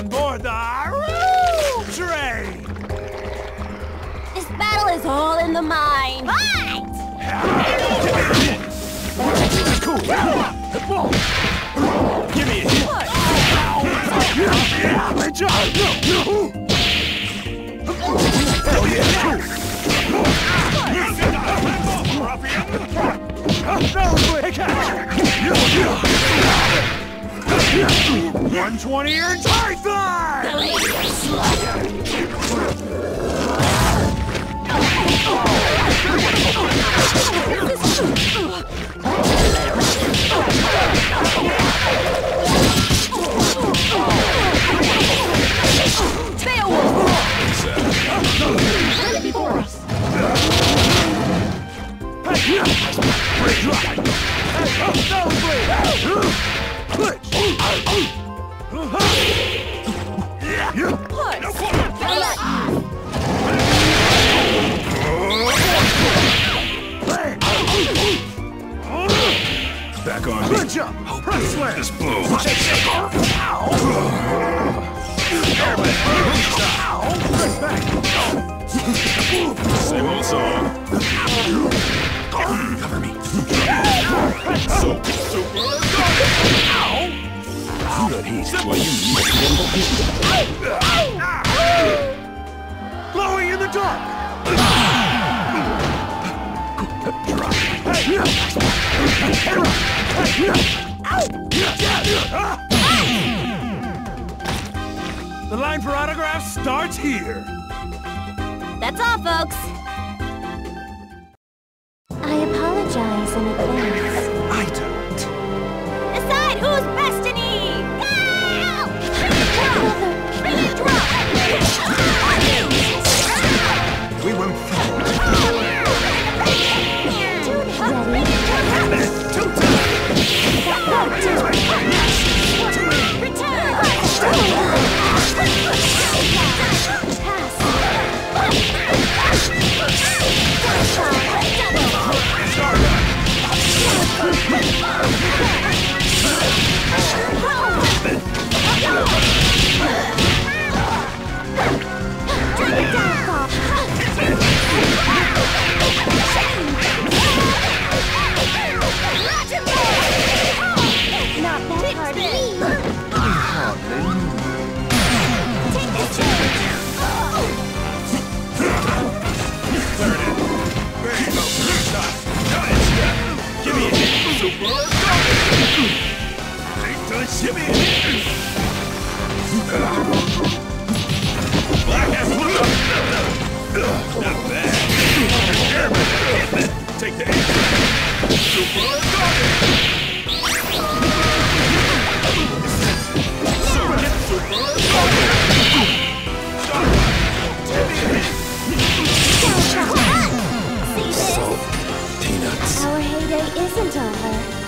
on board the Roo train! This battle is all in the mind. Fight! Give me a hit! Yeah, my job! Oh yeah! 120 or Typhon! Before us. Back on. Good jump. Press slam. This blow. Same old song. Cover me. Glowing in the dark. The line for autographs starts here. That's all, folks. I apologize in advance. I don't. Decide who's destiny! Go! We won't fall. Return!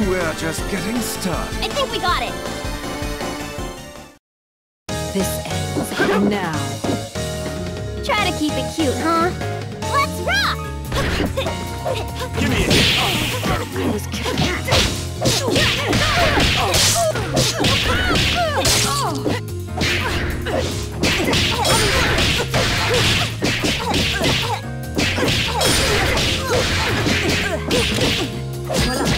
We're just getting started. I think we got it. This ends now. Try to keep it cute, huh? Let's rock! Give me it. Oh, I was kidding. Give me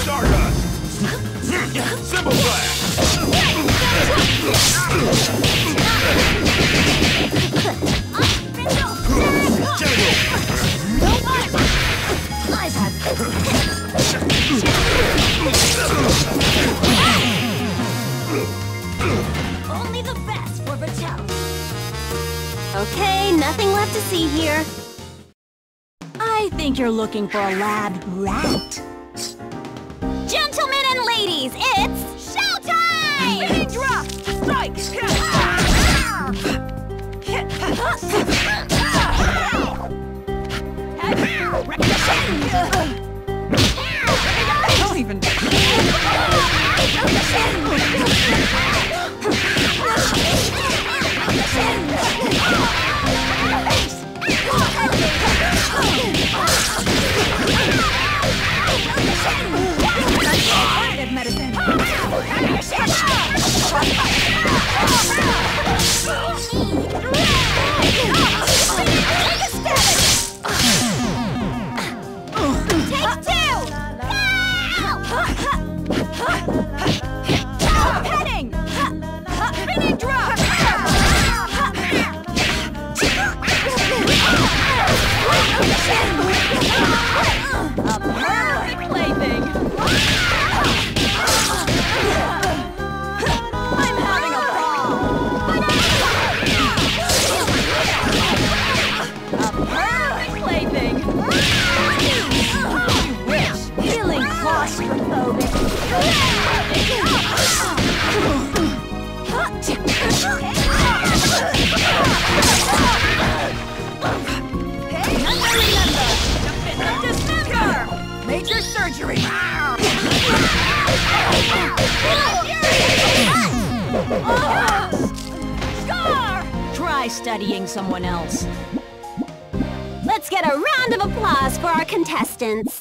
Stardust! Symbol Flash! Only the best for Battelle! Okay, nothing left to see here. I think you're looking for a lab rat. Gentlemen and ladies, it's showtime! Drop! Strike! Don't even... Major surgery! Score! Try studying someone else. Let's get a round of applause for our contestants.